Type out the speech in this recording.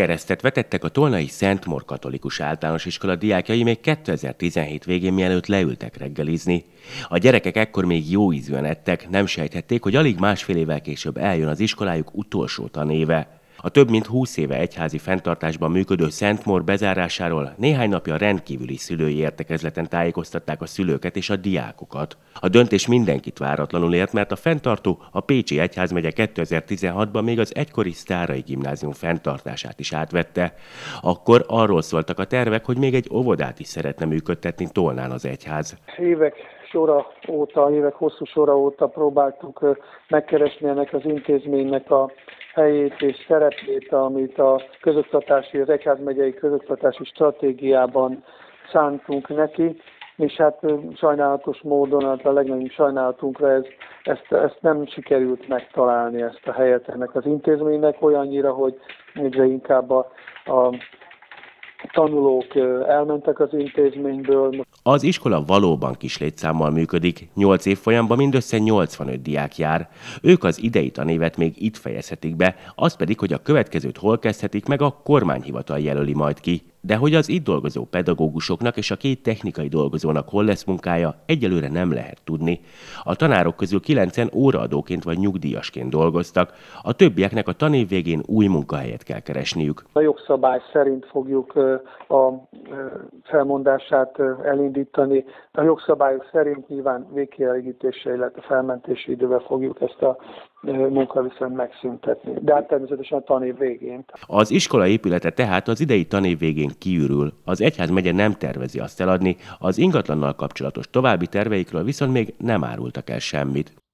keresztet vetettek a Tolnai Szent Mór Katolikus Általános Iskola diákjai még 2017 végén, mielőtt leültek reggelizni. A gyerekek ekkor még jó ízűen ettek, nem sejthették, hogy alig másfél évvel később eljön az iskolájuk utolsó tanéve. A több mint 20 éve egyházi fenntartásban működő Szent Mór bezárásáról néhány napja rendkívüli szülői értekezleten tájékoztatták a szülőket és a diákokat. A döntés mindenkit váratlanul ért, mert a fenntartó a Pécsi Egyházmegye 2016-ban még az egykori Sztárai Gimnázium fenntartását is átvette. Akkor arról szóltak a tervek, hogy még egy óvodát is szeretne működtetni Tolnán az egyház. Évek hosszú sora óta próbáltuk megkeresni ennek az intézménynek a helyét és szerepét, amit a közoktatási, az egyházmegyei közoktatási stratégiában szántunk neki, és hát sajnálatos módon, a legnagyobb sajnálatunkra ezt nem sikerült megtalálni, ezt a helyet ennek az intézménynek, olyannyira, hogy egyre inkább a tanulók elmentek az intézményből. Az iskola valóban kis létszámmal működik, 8 évfolyamban mindössze 85 diák jár. Ők az idei tanévet még itt fejezhetik be, az pedig, hogy a következőt hol kezdhetik meg, a kormányhivatal jelöli majd ki. De hogy az itt dolgozó pedagógusoknak és a két technikai dolgozónak hol lesz munkája, egyelőre nem lehet tudni. A tanárok közül 9-en óraadóként vagy nyugdíjasként dolgoztak, a többieknek a tanév végén új munkahelyet kell keresniük. A jogszabály szerint fogjuk a felmondását elindítani. A jogszabályok szerint nyilván végkielégítése, illetve felmentési idővel fogjuk ezt a munkaviszont megszüntetni, de hát természetesen a tanév végén. Az iskola épülete tehát az idei tanév végén kiürül. Az egyházmegye nem tervezi azt eladni, az ingatlannal kapcsolatos további terveikről viszont még nem árultak el semmit.